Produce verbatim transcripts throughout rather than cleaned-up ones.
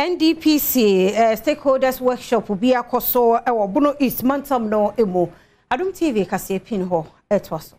N D P C uh, stakeholders workshop Bia Kosoa Ewa Bono East Mantam no emo Adum T V Cassia Dujan etwaso.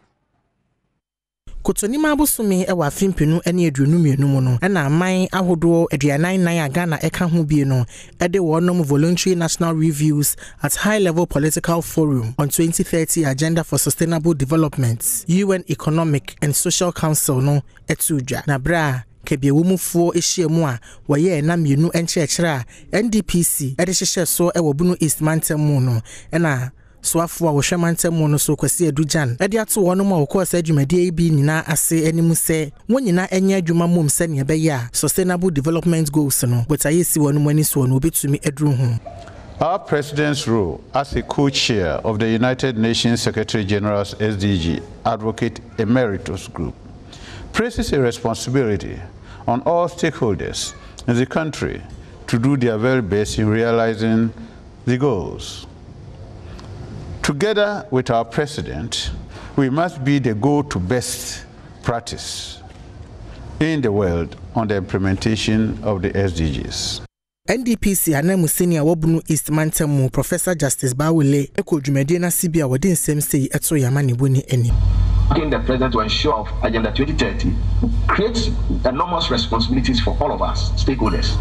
Kutu ni Mabusumi Ewa Afimpenu Ewa Niedryu Numiunumono Ena amai ahodo Edyanay Naya Ghana Eka Humbi no Ediwanum Voluntary National Reviews at High Level Political Forum on twenty thirty Agenda for Sustainable Development U N Economic and Social Council no etuja na bra Kebye wumufuo Ishia Moa wa ye na mienu en Chetra N D P C edishishe so Ewa Bono East Mantam no Ena Swafwa wo hwemante mu no so Cassia Dujan e dia to wonu ma wo course adwumadie e bi nyina ase animu se wonyina enye adwuma mum se ne be ya sustainable development goals no but ayesi wonu mani so no obetumi edru ho. Our president's role as a co-chair of the United Nations Secretary General's S D G Advocate Emeritus Group places a responsibility on all stakeholders in the country to do their very best in realizing the goals. Together with our president, we must be the go-to best practice in the world on the implementation of the S D Gs. N D P C anemu senior wabunu East Mantam Professor Justice Bawule ekojumede na Sibia wodin same say eto yamani boni eni. The president to ensure Agenda twenty thirty creates enormous responsibilities for all of us stakeholders.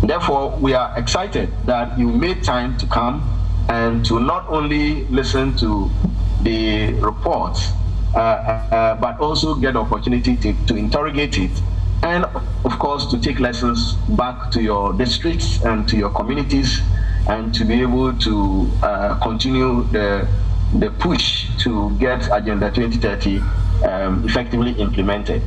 Therefore, we are excited that you made time to come and to not only listen to the reports, uh, uh, but also get the opportunity to, to interrogate it, and of course to take lessons back to your districts and to your communities, and to be able to uh, continue the, the push to get Agenda twenty thirty um, effectively implemented.